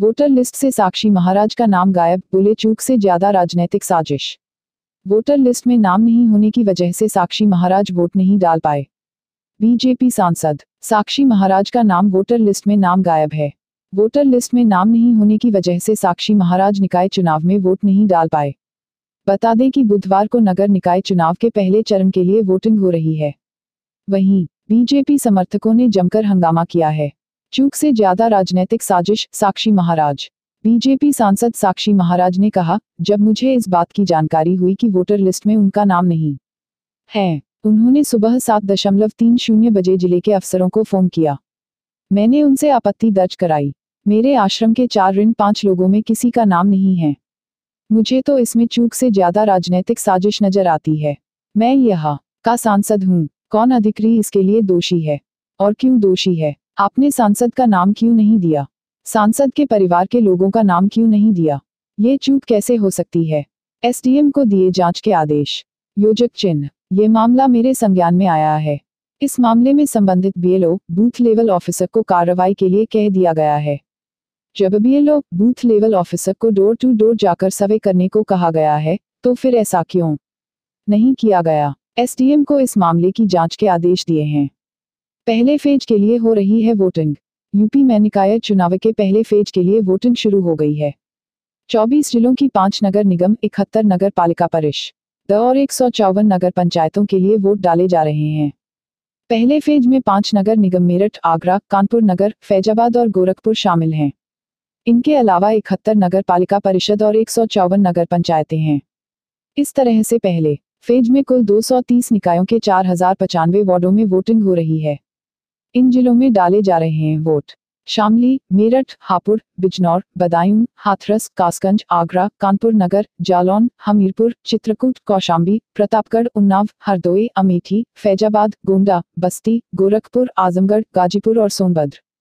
Voter list से साक्षी महाराज का नाम गायब, बोले चूक से ज्यादा राजनीतिक साजिश। वोटर लिस्ट में नाम नहीं होने की वजह से साक्षी महाराज वोट नहीं डाल पाए। बीजेपी सांसद साक्षी महाराज का नाम वोटर लिस्ट में नाम गायब है। वोटर लिस्ट में नाम नहीं होने की वजह से साक्षी महाराज निकाय चुनाव में वोट नहीं डाल पाए। बता दें कि बुधवार को नगर निकाय चुनाव के पहले चरण के लिए वोटिंग हो रही है। वहीं बीजेपी समर्थकों ने जमकर हंगामा किया है। चूक से ज्यादा राजनीतिक साजिश, साक्षी महाराज। बीजेपी सांसद साक्षी महाराज ने कहा, जब मुझे इस बात की जानकारी हुई कि वोटर लिस्ट में उनका नाम नहीं है, उन्होंने सुबह 7:30 बजे जिले के अफसरों को फोन किया। मैंने उनसे आपत्ति दर्ज कराई। मेरे आश्रम के 4-5 लोगों में किसी का नाम नहीं है। मुझे तो इसमें चूक से ज्यादा राजनीतिक साजिश नजर आती है। मैं यहाँ का सांसद हूँ, कौन अधिकारी इसके लिए दोषी है और क्यों दोषी है? आपने सांसद का नाम क्यों नहीं दिया? सांसद के परिवार के लोगों का नाम क्यों नहीं दिया? ये चूक कैसे हो सकती है? SDM को दिए जांच के आदेश। योजक चिन्ह, ये मामला मेरे संज्ञान में आया है। इस मामले में संबंधित BLO बूथ लेवल ऑफिसर को कार्रवाई के लिए कह दिया गया है। जब BLO बूथ लेवल ऑफिसर को डोर टू डोर जाकर सर्वे करने को कहा गया है, तो फिर ऐसा क्यों नहीं किया गया? SDM को इस मामले की जांच के आदेश दिए हैं। पहले फेज के लिए हो रही है वोटिंग। यूपी में निकाय चुनाव के पहले फेज के लिए वोटिंग शुरू हो गई है। 24 जिलों की 5 नगर निगम, 71 नगर पालिका परिषद और 154 नगर पंचायतों के लिए वोट डाले जा रहे हैं। पहले फेज में 5 नगर निगम मेरठ, आगरा, कानपुर नगर, फैजाबाद और गोरखपुर शामिल हैं। इनके अलावा 71 नगर पालिका परिषद और 154 नगर पंचायतें हैं। इस तरह से पहले फेज में कुल 230 निकायों के 4095 वार्डों में वोटिंग हो रही है। इन जिलों में डाले जा रहे हैं वोट। शामली, मेरठ, हापुड़, बिजनौर, बदायूं, हाथरस, कासगंज, आगरा, कानपुर नगर, जालौन, हमीरपुर, चित्रकूट, कौशाम्बी, प्रतापगढ़, उन्नाव, हरदोई, अमेठी, फैजाबाद, गोंडा, बस्ती, गोरखपुर, आजमगढ़, गाजीपुर और सोनभद्र।